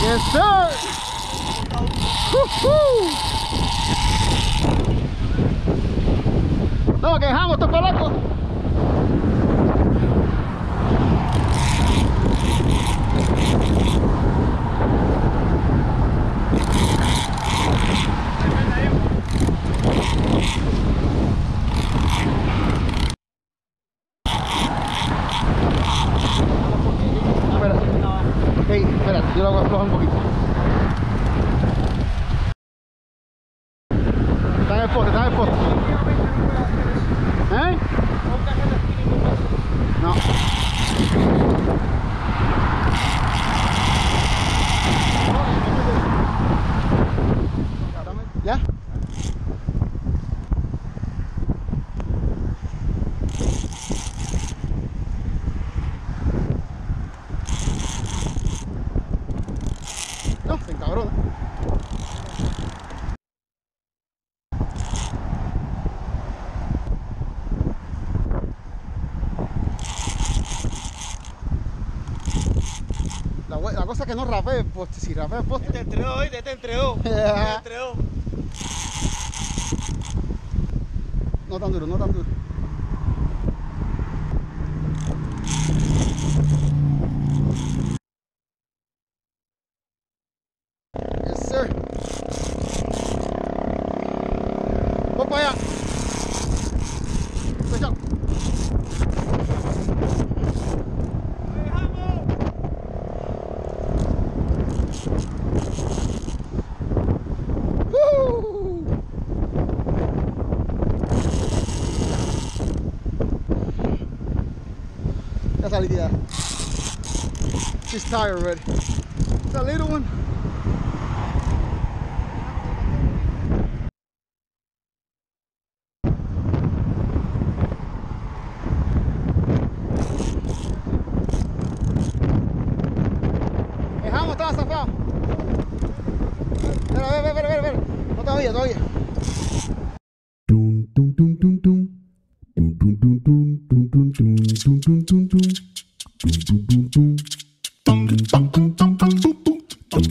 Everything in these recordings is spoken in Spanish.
Yes, sir. Woo-hoo. No, que dejamos estos pelacos. Yo lo voy a aflojar un poquito. Está en el poste, está en el poste. ¿Eh? No. ¿Ya? Cabrón. La cosa es que no rapee el poste, si rapea el poste. Te entrenó hoy, te entregó. Yeah. Te entregó. No tan duro, no tan duro. Salida. She's tired already. It's a little one. El jamo estaba zafado. Espera. No, todavía.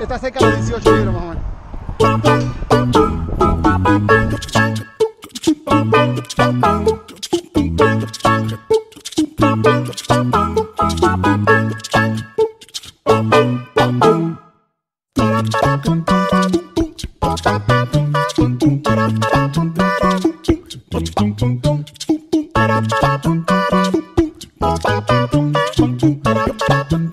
Está cerca de 18 libras más o menos.